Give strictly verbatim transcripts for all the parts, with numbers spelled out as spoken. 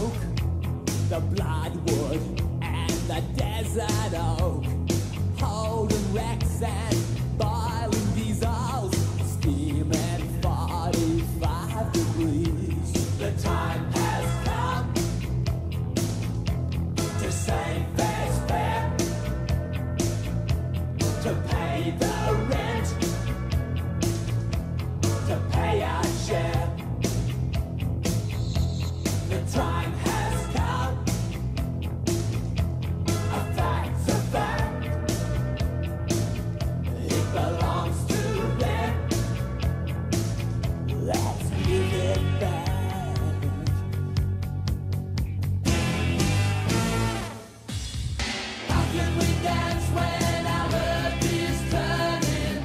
oak, the bloodwood, and the desert oak, holding wrecks and boiling diesels, steaming forty-five degrees. The time has come to save fair's fair, to pay the rent, to pay our share. Time has come, a fact's a fact, it belongs to them, let's give it back. How can we dance when our earth is turning?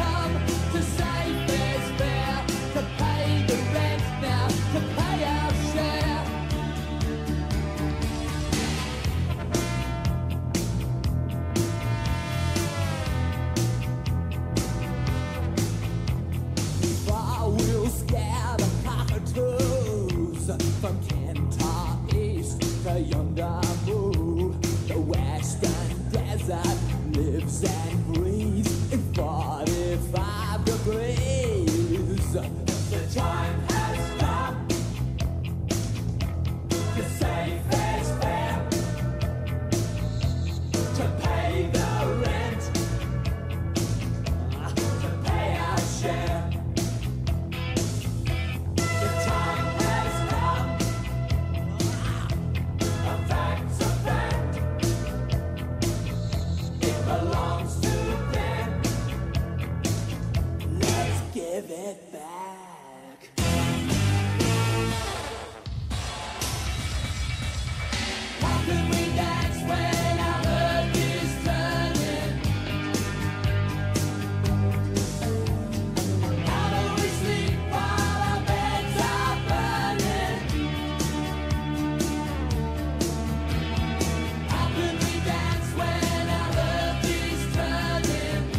How do we sleep while from Cantor East to yonder blue, the Western Desert lives and breathes in forty-five degrees. The time has come to save fair's fair, to pay the rent, to pay our share. Give it back. How can we dance when our earth is turning? How do we sleep while our beds are burning? How can we dance when our earth is turning?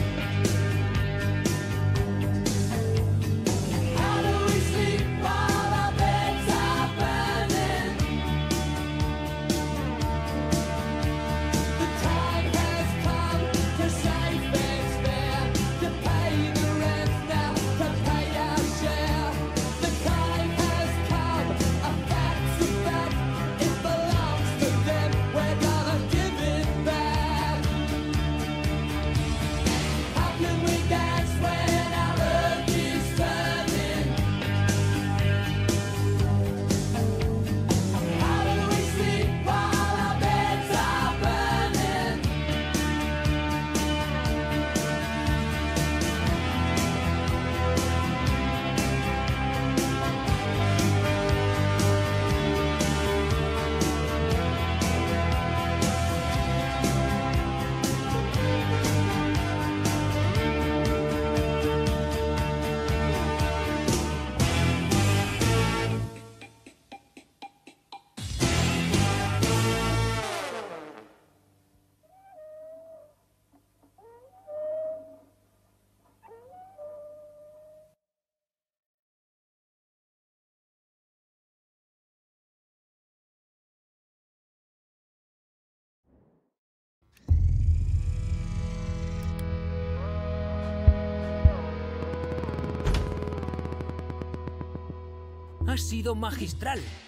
Ha sido magistral.